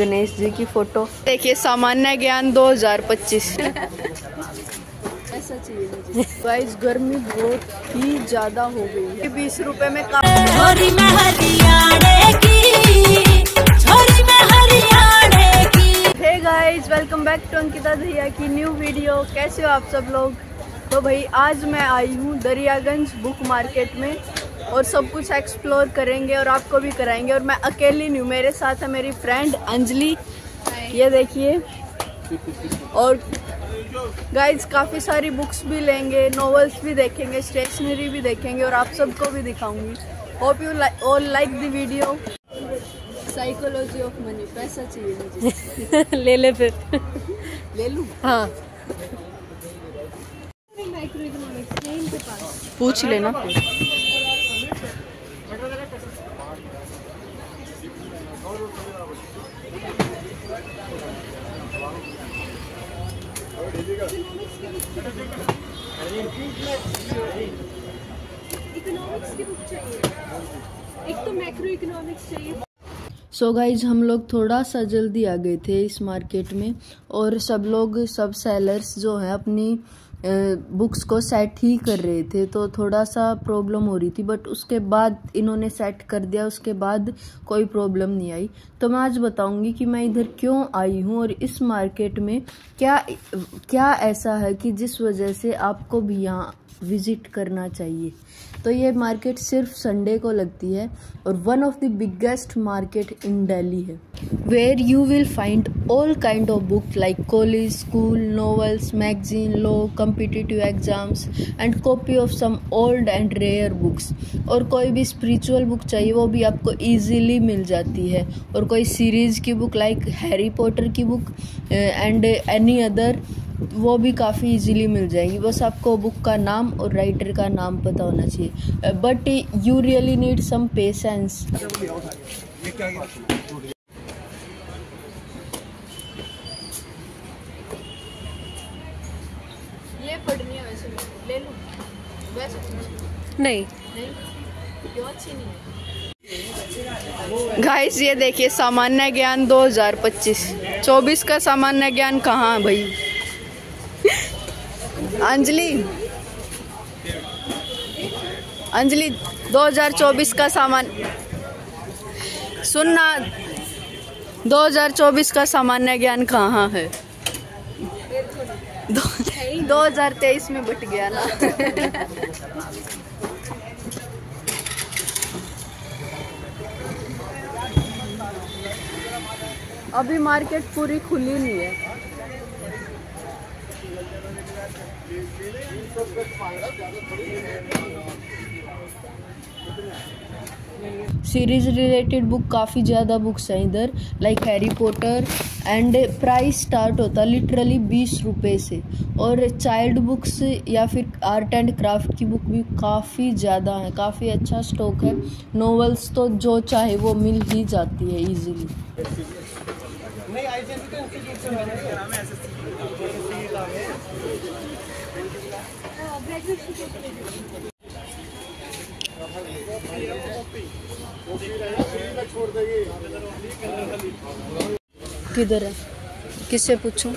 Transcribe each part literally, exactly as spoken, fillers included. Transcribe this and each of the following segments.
गणेश जी की फोटो। देखिए सामान्य ज्ञान दो हजार पच्चीस। ऐसा चाहिए मुझे। गाइस गर्मी बहुत ही ज्यादा हो गई है। बीस रुपए में hey guys welcome back to Ankita Dahiya की न्यू वीडियो। कैसे हो आप सब लोग? तो भाई आज मैं आई हूँ दरियागंज बुक मार्केट में और सब कुछ एक्सप्लोर करेंगे और आपको भी कराएंगे। और मैं अकेली नहीं हूँ, मेरे साथ है मेरी फ्रेंड अंजली, ये देखिए। और गाइज काफ़ी सारी बुक्स भी लेंगे, नॉवेल्स भी देखेंगे, स्टेशनरी भी देखेंगे और आप सबको भी दिखाऊंगी। Hope you all like the video. Psychology of money. पैसा चाहिए मुझे। ले ले फिर। ले लूँ? हाँ पूछ लेना। इकोनॉमिक्स की बुक चाहिए, एक तो मैक्रो इकोनॉमिक्स चाहिए। सो गाइज हम लोग थोड़ा सा जल्दी आ गए थे इस मार्केट में और सब लोग सब सेलर्स जो हैं अपनी बुक्स को सेट ही कर रहे थे, तो थोड़ा सा प्रॉब्लम हो रही थी। बट उसके बाद इन्होंने सेट कर दिया, उसके बाद कोई प्रॉब्लम नहीं आई। तो मैं आज बताऊंगी कि मैं इधर क्यों आई हूँ और इस मार्केट में क्या क्या ऐसा है कि जिस वजह से आपको भी यहाँ विजिट करना चाहिए। तो ये मार्केट सिर्फ संडे को लगती है और one of the biggest market in Delhi है, where you will find all kind of book like college, school, novels, magazine, law, competitive exams and copy of some old and rare books. और कोई भी spiritual book चाहिए वो भी आपको easily मिल जाती है। और कोई सीरीज़ की बुक लाइक हैरी पॉटर की बुक एंड एनी अदर वो भी काफ़ी इजीली मिल जाएगी। बस आपको बुक का नाम और राइटर का नाम पता होना चाहिए। But you really need some patience. ये पढ़नी है वैसे ले लूं? वैसे नहीं, क्यों अच्छी नहीं है। गाइस ये देखिए सामान्य ज्ञान दो हजार पच्चीस। चौबीस का सामान्य ज्ञान कहाँ है भाई? अंजलि अंजलि दो हजार चौबीस का सामान सुनना। दो हजार चौबीस का सामान्य ज्ञान कहाँ है? दो हजार तेईस में बट गया ना। अभी मार्केट पूरी खुली नहीं है। सीरीज रिलेटेड बुक काफ़ी ज़्यादा बुक्स हैं इधर like Harry Potter and price start होता है लिटरली बीस रुपये से। और चाइल्ड बुक्स या फिर आर्ट एंड क्राफ्ट की बुक भी काफ़ी ज़्यादा हैं, काफ़ी अच्छा स्टॉक है। नॉवेल्स तो जो चाहे वो मिल ही जाती है ईजीली। किधर है? किससे पूछूं?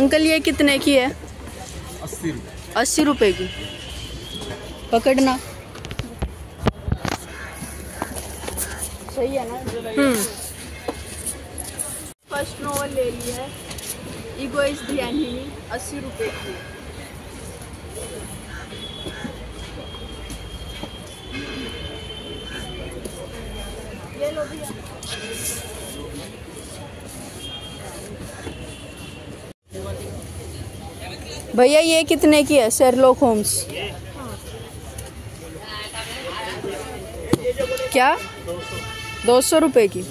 अंकल ये कितने की है? अस्सी अस्सी रुपए की। पकड़ना सही है ना? फर्स्ट नॉवल ले ली है, ईगो इज द एनिमी, अस्सी रुपए की। ये लो भैया। भैया ये कितने की है? Sherlock Holmes. क्या दो सौ रुपये की।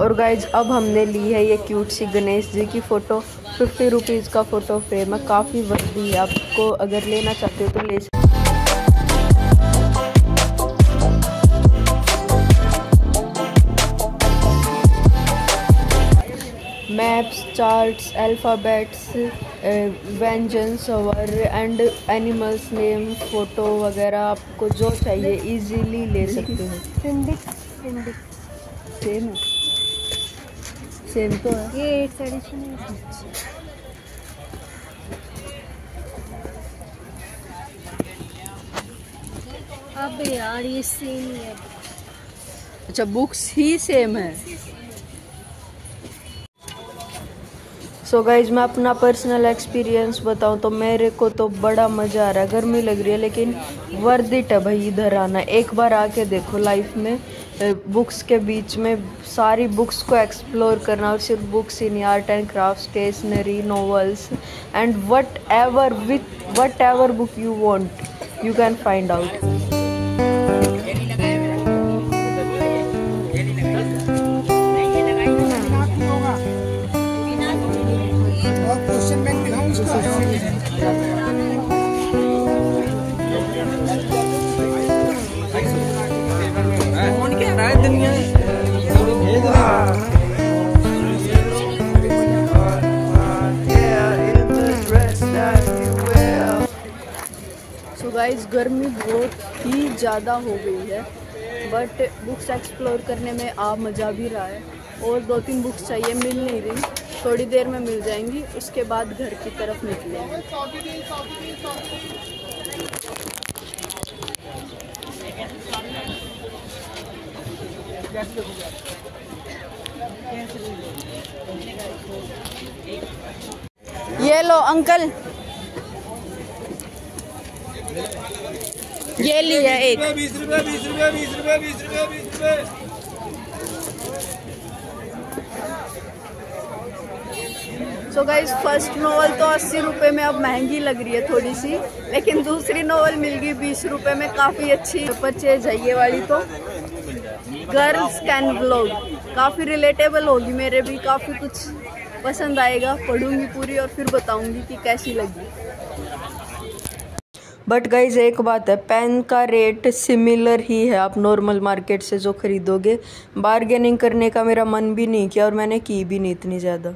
और गाइज अब हमने ली है ये क्यूट सी गणेश जी की फ़ोटो। फिफ्टी रुपीज़ का फ़ोटो फ्रेम है, काफ़ी वर्दी है, आपको अगर लेना चाहते हो तो ले सकते। मैप्स, चार्ट्स, अल्फ़ाबेट्स व्यंजन्स और एंड एनिमल्स नेम, फ़ोटो वगैरह आपको जो चाहिए इजीली ले सकते हो। सिंडिक सिंडिक सेम सेम तो है ये, एट्थ एडिशन है। अब यार ये सेम ही है। अच्छा, बुक्स ही सेम है। सो so गाइज, मैं अपना पर्सनल एक्सपीरियंस बताऊं तो मेरे को तो बड़ा मज़ा आ रहा है। गर्मी लग रही है लेकिन वर्थ इट है भाई इधर आना। एक बार आके देखो लाइफ में, बुक्स के बीच में सारी बुक्स को एक्सप्लोर करना। और सिर्फ बुक्स ही नहीं, art and craft, stationery, novels and whatever with whatever book you want you can find out. So guys, गर्मी बहुत ही ज़्यादा हो गई है बट बुक्स एक्सप्लोर करने में आ मज़ा भी रहा है। और दो तीन बुक्स चाहिए, मिल नहीं रही, थोड़ी देर में मिल जाएंगी। उसके बाद घर की तरफ निकलेंगे। ये लो अंकल, ये लिया एक। सो गाइस, फर्स्ट नॉवल तो अस्सी रुपए में, अब महंगी लग रही है थोड़ी सी, लेकिन दूसरी नॉवल मिल गई बीस रुपए में, काफ़ी अच्छी परचेज है ये वाली। तो गर्ल्स कैन ब्लॉग काफ़ी रिलेटेबल होगी, मेरे भी काफ़ी कुछ पसंद आएगा। पढ़ूंगी पूरी और फिर बताऊंगी कि कैसी लगी। बट गाइज, एक बात है, पेन का रेट सिमिलर ही है आप नॉर्मल मार्केट से जो ख़रीदोगे। बार्गेनिंग करने का मेरा मन भी नहीं किया और मैंने की भी नहीं इतनी ज़्यादा।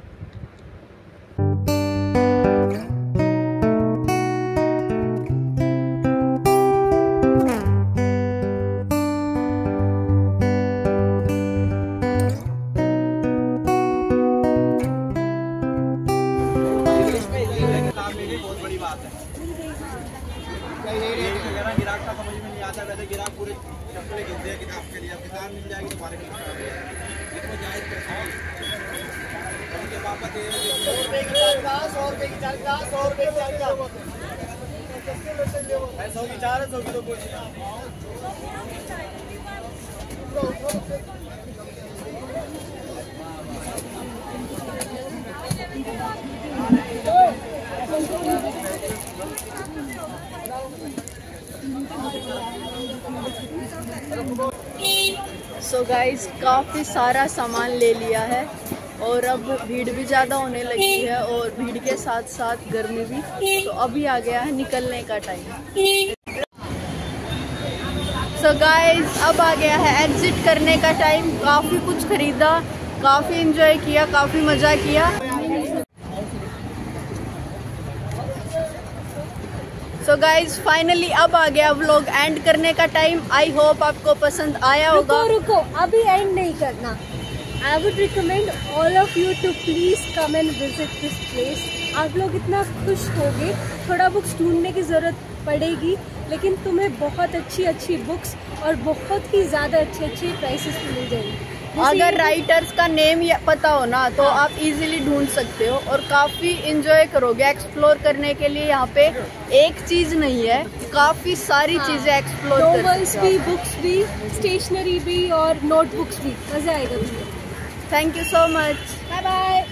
सो गाइज, काफ़ी सारा सामान ले लिया है और अब भीड़ भी ज़्यादा होने लगी है और भीड़ के साथ साथ गर्मी भी। तो अभी आ गया है निकलने का टाइम। सो गाइज, अब आ गया है एग्जिट करने का टाइम। काफ़ी कुछ खरीदा, काफ़ी एंजॉय किया, काफ़ी मज़ा किया। सो गाइज, फाइनली अब आ गया व्लॉग एंड करने का टाइम। आई होप आपको पसंद आया होगा। रुको, अभी एंड नहीं करना। I would recommend all of you to please come and visit this place. आप लोग इतना खुश होगे। थोड़ा बुक्स ढूंढने की ज़रूरत पड़ेगी लेकिन तुम्हें बहुत अच्छी अच्छी बुक्स और बहुत ही ज़्यादा अच्छे अच्छे प्राइसेस मिल जाएंगे। अगर राइटर्स का नेम पता हो ना तो आप इजीली ढूंढ सकते हो और काफ़ी इंजॉय करोगे। एक्सप्लोर करने के लिए यहाँ पे एक चीज़ नहीं है, काफ़ी सारी हाँ। चीज़ें एक्सप्लोर नॉवेल्स भी, बुक्स भी, स्टेशनरी भी और नोटबुक्स भी। मज़ा आएगा। Thank you so much. Bye bye.